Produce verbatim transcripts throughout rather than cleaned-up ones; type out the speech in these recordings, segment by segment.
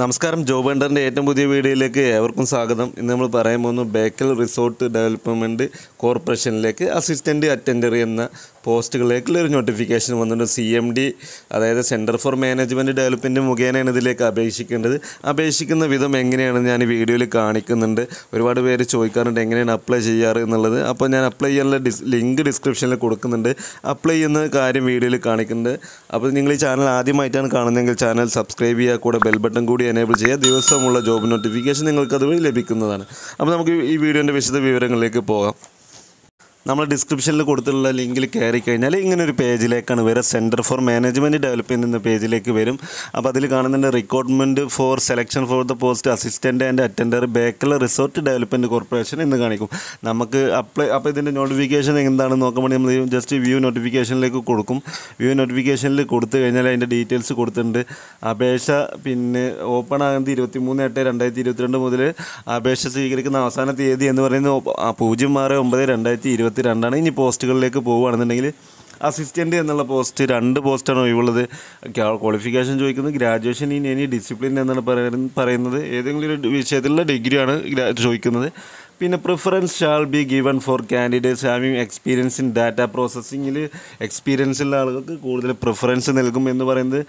നമസ്കാരം, ജോബ് ഹണ്ടറിൻ്റെ ഏറ്റവും പുതിയ വീഡിയോയിലേക്ക് ഏവർക്കും സ്വാഗതം. ഇന്ന് നമ്മൾ പറയാൻ പോകുന്നു ബേക്കൽ റിസോർട്ട് ഡെവലപ്മെൻറ്റ് കോർപ്പറേഷനിലേക്ക് അസിസ്റ്റൻറ്റ് അറ്റൻഡർ എന്ന പോസ്റ്റുകളിലേക്കുള്ള ഒരു നോട്ടിഫിക്കേഷൻ വന്നിട്ടുണ്ട്. സി എം ഡി അതായത് സെൻറ്റർ ഫോർ മാനേജ്മെൻറ്റ് ഡെവലപ്മെൻറ്റ് മുഖേനയാണ് ഇതിലേക്ക് അപേക്ഷിക്കേണ്ടത്. അപേക്ഷിക്കുന്ന വിധം എങ്ങനെയാണെന്ന് ഞാൻ ഈ വീഡിയോയിൽ കാണിക്കുന്നുണ്ട്. ഒരുപാട് പേര് ചോദിക്കാറുണ്ട് എങ്ങനെയാണ് അപ്ലൈ ചെയ്യാറ് എന്നുള്ളത്. അപ്പോൾ ഞാൻ അപ്ലൈ ചെയ്യാനുള്ള ഡിസ് ലിങ്ക് ഡിസ്ക്രിപ്ഷനിൽ കൊടുക്കുന്നുണ്ട്. അപ്ലൈ ചെയ്യുന്ന കാര്യം വീഡിയോയിൽ കാണിക്കുന്നുണ്ട്. അപ്പോൾ നിങ്ങൾ ഈ ചാനൽ ആദ്യമായിട്ടാണ് കാണുന്നതെങ്കിൽ ചാനൽ സബ്സ്ക്രൈബ് ചെയ്യുക, കൂടെ ബെൽ ബട്ടൺ കൂടി എനേബിൾ ചെയ്യുക. ദിവസമുള്ള ജോബ് നോട്ടിഫിക്കേഷൻ നിങ്ങൾക്ക് അതുവഴി ലഭിക്കുന്നതാണ്. അപ്പോൾ നമുക്ക് ഈ വീഡിയോൻ്റെ വിശദ വിവരങ്ങളിലേക്ക് പോകാം. നമ്മൾ ഡിസ്ക്രിപ്ഷനിൽ കൊടുത്തിട്ടുള്ള ലിങ്കിൽ കയറി കഴിഞ്ഞാൽ ഇങ്ങനൊരു പേജിലേക്കാണ് വരിക. സെൻറ്റർ ഫോർ മാനേജ്മെൻറ്റ് ഡെവലപ്മെൻറ്റ് എന്ന പേജിലേക്ക് വരും. അപ്പോൾ അതിൽ കാണുന്നുണ്ട് recruitment for selection for the post assistant and attender Bekal resort development corporation എന്ന് കാണിക്കും. നമുക്ക് അപ്ലൈ അപ്പോൾ ഇതിൻ്റെ നോട്ടിഫിക്കേഷൻ എന്താണെന്ന് നോക്കാൻ വേണ്ടി നമ്മൾ ജസ്റ്റ് വ്യൂ നോട്ടിഫിക്കേഷനിലേക്ക് കൊടുക്കും. വ്യൂ നോട്ടിഫിക്കേഷനിൽ കൊടുത്തു കഴിഞ്ഞാൽ അതിൻ്റെ ഡീറ്റെയിൽസ് കൊടുത്തിട്ടുണ്ട്. അപേക്ഷ പിന്നെ ഓപ്പൺ ആകുന്നത് ഇരുപത്തി മൂന്ന് എട്ട് രണ്ടായിരത്തി ഇരുപത്തിരണ്ട് മുതൽ അപേക്ഷ സ്വീകരിക്കുന്ന അവസാന തീയതി എന്ന് പറയുന്നത് പൂജ്യം ആറ് ഒമ്പത് രണ്ടായിരത്തി ഇരുപത്തി രണ്ടാണ്. ഇനി പോസ്റ്റുകളിലേക്ക് പോവുകയാണെന്നുണ്ടെങ്കിൽ അസിസ്റ്റൻ്റ് എന്നുള്ള പോസ്റ്റ് രണ്ട് പോസ്റ്റാണ് ഒഴിവുള്ളത്. ക്വാളിഫിക്കേഷൻ ചോദിക്കുന്നത് ഗ്രാജുവേഷൻ ഇൻ എനി ഡിസിപ്ലിൻ എന്നാണ് പറയുന്നത്. ഏതെങ്കിലും ഒരു വിഷയത്തിലുള്ള ഡിഗ്രിയാണ് ചോദിക്കുന്നത്. പിന്നെ preference shall be given for candidates having experience in data പ്രോസസ്സിങ്ങിൽ എക്സ്പീരിയൻസ് ഉള്ള ആളുകൾക്ക് കൂടുതൽ പ്രിഫറൻസ് നൽകും എന്ന് പറയുന്നത്.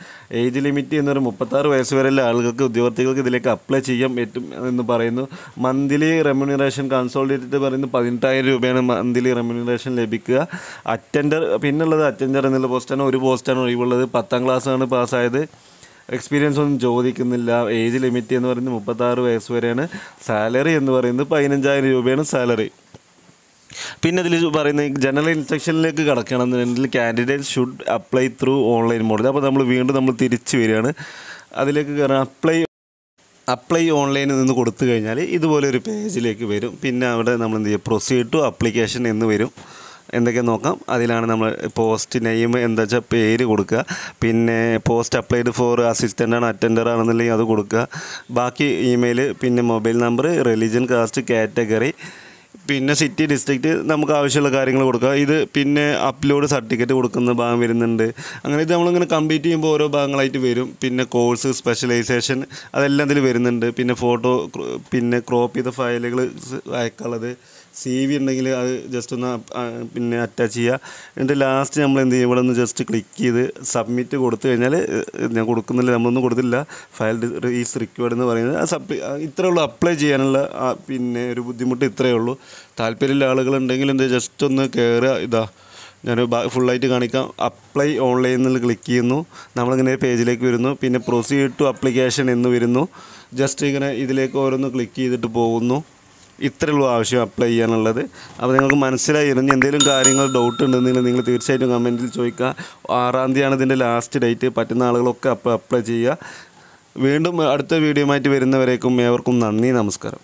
ഏജ് ലിമിറ്റ് എന്നൊരു മുപ്പത്താറ് വയസ്സ് വരെയുള്ള ആളുകൾക്ക് ഉദ്യോഗാർത്ഥികൾക്ക് ഇതിലേക്ക് അപ്ലൈ ചെയ്യാൻ പറ്റും എന്ന് പറയുന്നു. മന്ത്ലി റെമ്യൂണറേഷൻ കൺസോളിഡേറ്റ് പറയുന്നത് പതിനെട്ടായിരം രൂപയാണ് മന്ത്ലി റെമ്യൂണറേഷൻ ലഭിക്കുക. അറ്റൻഡർ പിന്നുള്ളത് അറ്റൻഡർ എന്നുള്ള പോസ്റ്റാണ്. ഒരു പോസ്റ്റാണ് ഒഴിവുള്ളത്. പത്താം ക്ലാസ്സാണ് പാസ്സായത്. എക്സ്പീരിയൻസ് ഒന്നും ചോദിക്കുന്നില്ല. ഏജ് ലിമിറ്റ് എന്ന് പറയുന്നത് മുപ്പത്താറ് വയസ്സ് വരെയാണ്. സാലറി എന്ന് പറയുന്നത് പതിനഞ്ചായിരം രൂപയാണ് സാലറി. പിന്നെ ഇതിൽ പറയുന്നത് ജനറൽ ഇൻസ്ട്രക്ഷനിലേക്ക് കടക്കണമെന്നുണ്ടെങ്കിൽ candidate should apply through online മോഡിൽ. അപ്പോൾ നമ്മൾ വീണ്ടും നമ്മൾ തിരിച്ചു വരികയാണ്. അതിലേക്ക് കയറാൻ അപ്ലൈ അപ്ലൈ ഓൺലൈനിൽ നിന്ന് കൊടുത്തു കഴിഞ്ഞാൽ ഇതുപോലൊരു പേജിലേക്ക് വരും. പിന്നെ അവിടെ നമ്മൾ എന്ത് ചെയ്യുക, പ്രൊസീഡ് ടു അപ്ലിക്കേഷൻ എന്ന് വരും. എന്തൊക്കെ നോക്കാം. അതിലാണ് നമ്മൾ പോസ്റ്റ് നെയിം എന്താ വെച്ചാൽ പേര് കൊടുക്കുക. പിന്നെ പോസ്റ്റ് അപ്ലൈഡ് ഫോർ അസിസ്റ്റൻ്റ് ആണ് അറ്റൻഡർ ആണെന്നുണ്ടെങ്കിൽ അത് കൊടുക്കുക. ബാക്കി ഇമെയിൽ, പിന്നെ mobile number, religion, caste, category, പിന്നെ സിറ്റി, ഡിസ്ട്രിക്റ്റ്, നമുക്ക് ആവശ്യമുള്ള കാര്യങ്ങൾ കൊടുക്കുക. ഇത് പിന്നെ അപ്ലോഡ് സർട്ടിഫിക്കറ്റ് കൊടുക്കുന്ന ഭാഗം വരുന്നുണ്ട്. അങ്ങനെ ഇത് നമ്മളിങ്ങനെ കംപ്ലീറ്റ് ചെയ്യുമ്പോൾ ഓരോ ഭാഗങ്ങളായിട്ട് വരും. പിന്നെ കോഴ്സ്, സ്പെഷ്യലൈസേഷൻ, അതെല്ലാം ഇതിൽ വരുന്നുണ്ട്. പിന്നെ ഫോട്ടോ, പിന്നെ ക്രോപ്പ് ചെയ്ത ഫയലുകൾ അയക്കാനുള്ളത്, സി വി ഉണ്ടെങ്കിൽ അത് ജസ്റ്റ് ഒന്ന് പിന്നെ അറ്റാച്ച് ചെയ്യുക. എന്നിട്ട് ലാസ്റ്റ് നമ്മൾ എന്ത് ചെയ്യും, ഇവിടെ ഒന്ന് ജസ്റ്റ് ക്ലിക്ക് ചെയ്ത് സബ്മിറ്റ് കൊടുത്തു കഴിഞ്ഞാൽ, ഞാൻ കൊടുക്കുന്നില്ല, നമ്മളൊന്നും കൊടുത്തില്ല, ഫയൽ ഈസ് റിക്വയർഡ് എന്ന് പറയുന്നത്. ആ സബ് ഇത്രയേ ഉള്ളൂ. അപ്ലൈ ചെയ്യാനുള്ള പിന്നെ ഒരു ബുദ്ധിമുട്ട് ഇത്രയേ ഉള്ളൂ. താല്പര്യമുള്ള ആളുകളുണ്ടെങ്കിൽ എന്താ ജസ്റ്റ് ഒന്ന് കയറുക. ഇതാ ഞാൻ ഫുള്ളായിട്ട് കാണിക്കാം. അപ്ലൈ ഓൺലൈനിൽ ക്ലിക്ക് ചെയ്യുന്നു, നമ്മളിങ്ങനെ പേജിലേക്ക് വരുന്നു. പിന്നെ പ്രൊസീഡ് ടു അപ്ലിക്കേഷൻ എന്ന് വരുന്നു. ജസ്റ്റ് ഇങ്ങനെ ഇതിലേക്ക് ഓരോന്ന് ക്ലിക്ക് ചെയ്തിട്ട് പോകുന്നു. ഇത്രയുള്ളൂ ആവശ്യം അപ്ലൈ ചെയ്യാനുള്ളത്. അപ്പോൾ നിങ്ങൾക്ക് മനസ്സിലായിരുന്നു. എന്തെങ്കിലും കാര്യങ്ങൾ ഡൗട്ട് ഉണ്ടെന്നുണ്ടെങ്കിൽ നിങ്ങൾ തീർച്ചയായിട്ടും കമൻറ്റിൽ ചോദിക്കുക. ആറാം തീയതിയാണ് ഇതിൻ്റെ ലാസ്റ്റ് ഡേറ്റ്. പറ്റുന്ന ആളുകളൊക്കെ അപ്പോൾ അപ്ലൈ ചെയ്യുക. വീണ്ടും അടുത്ത വീഡിയോയുമായിട്ട് വരുന്നവരേക്കും ഏവർക്കും നന്ദി, നമസ്കാരം.